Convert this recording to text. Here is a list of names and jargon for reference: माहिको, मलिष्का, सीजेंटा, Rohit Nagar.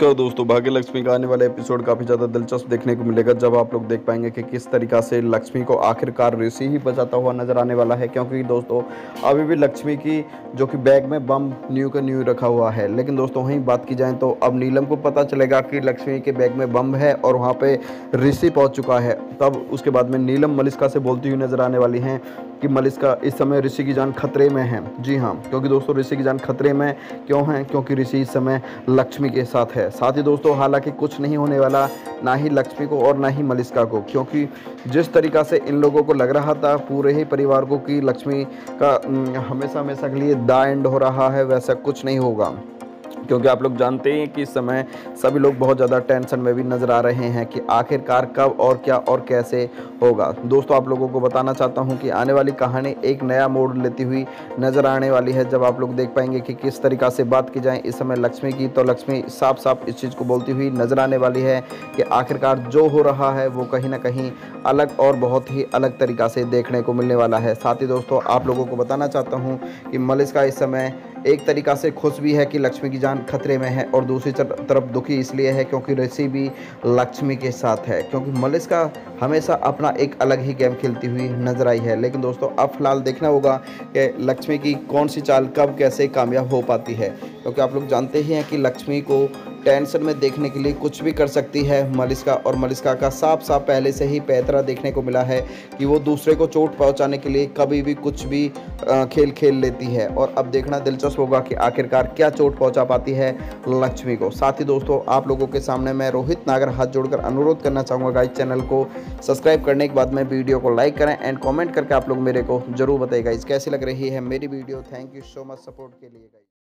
दोस्तों भाग्य लक्ष्मी का आने वाला एपिसोड काफी ज्यादा दिलचस्प देखने को मिलेगा, जब आप लोग देख पाएंगे कि किस तरीका से लक्ष्मी को आखिरकार ऋषि ही बचाता हुआ नजर आने वाला है। क्योंकि दोस्तों अभी भी लक्ष्मी की जो कि बैग में बम न्यू का न्यू रखा हुआ है, लेकिन दोस्तों वहीं बात की जाए तो अब नीलम को पता चलेगा कि लक्ष्मी के बैग में बम है और वहाँ पे ऋषि पहुँच चुका है। तब उसके बाद में नीलम मलिष्का से बोलती हुई नजर आने वाली हैं कि मलिष्का इस समय ऋषि की जान खतरे में है। जी हाँ, क्योंकि दोस्तों ऋषि की जान खतरे में क्यों है, क्योंकि ऋषि इस समय लक्ष्मी के साथ है। साथ ही दोस्तों हालांकि कुछ नहीं होने वाला, ना ही लक्ष्मी को और ना ही मलिष्का को, क्योंकि जिस तरीका से इन लोगों को लग रहा था पूरे ही परिवार को कि लक्ष्मी का हमेशा हमेशा के लिए द एंड हो रहा है, वैसा कुछ नहीं होगा। क्योंकि आप लोग जानते हैं कि इस समय सभी लोग बहुत ज़्यादा टेंशन में भी नज़र आ रहे हैं कि आखिरकार कब और क्या और कैसे होगा। दोस्तों आप लोगों को बताना चाहता हूं कि आने वाली कहानी एक नया मोड़ लेती हुई नज़र आने वाली है, जब आप लोग देख पाएंगे कि किस तरीका से बात की जाए इस समय लक्ष्मी की, तो लक्ष्मी साफ साफ इस चीज़ को बोलती हुई नज़र आने वाली है कि आखिरकार जो हो रहा है वो कहीं ना कहीं अलग और बहुत ही अलग तरीका से देखने को मिलने वाला है। साथ ही दोस्तों आप लोगों को बताना चाहता हूँ कि मलिष्का इस समय एक तरीका से खुश भी है कि लक्ष्मी की जान खतरे में है, और दूसरी तरफ दुखी इसलिए है क्योंकि ऋषि भी लक्ष्मी के साथ है, क्योंकि मलिष्का हमेशा अपना एक अलग ही गेम खेलती हुई नजर आई है। लेकिन दोस्तों अब फिलहाल देखना होगा कि लक्ष्मी की कौन सी चाल कब कैसे कामयाब हो पाती है, क्योंकि आप लोग जानते ही हैं कि लक्ष्मी को टेंशन में देखने के लिए कुछ भी कर सकती है मलिष्का, और मलिष्का का साफ साफ पहले से ही पैतरा देखने को मिला है कि वो दूसरे को चोट पहुंचाने के लिए कभी भी कुछ भी खेल खेल लेती है। और अब देखना दिलचस्प होगा कि आखिरकार क्या चोट पहुंचा पाती है लक्ष्मी को। साथ ही दोस्तों आप लोगों के सामने मैं रोहित नागर हाथ जोड़कर अनुरोध करना चाहूँगा, गाइस चैनल को सब्सक्राइब करने के बाद में वीडियो को लाइक करें एंड कॉमेंट करके आप लोग मेरे को जरूर बताइए गाइस कैसी लग रही है मेरी video. Thank you so much support के लिए गाइस।